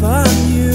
Upon you.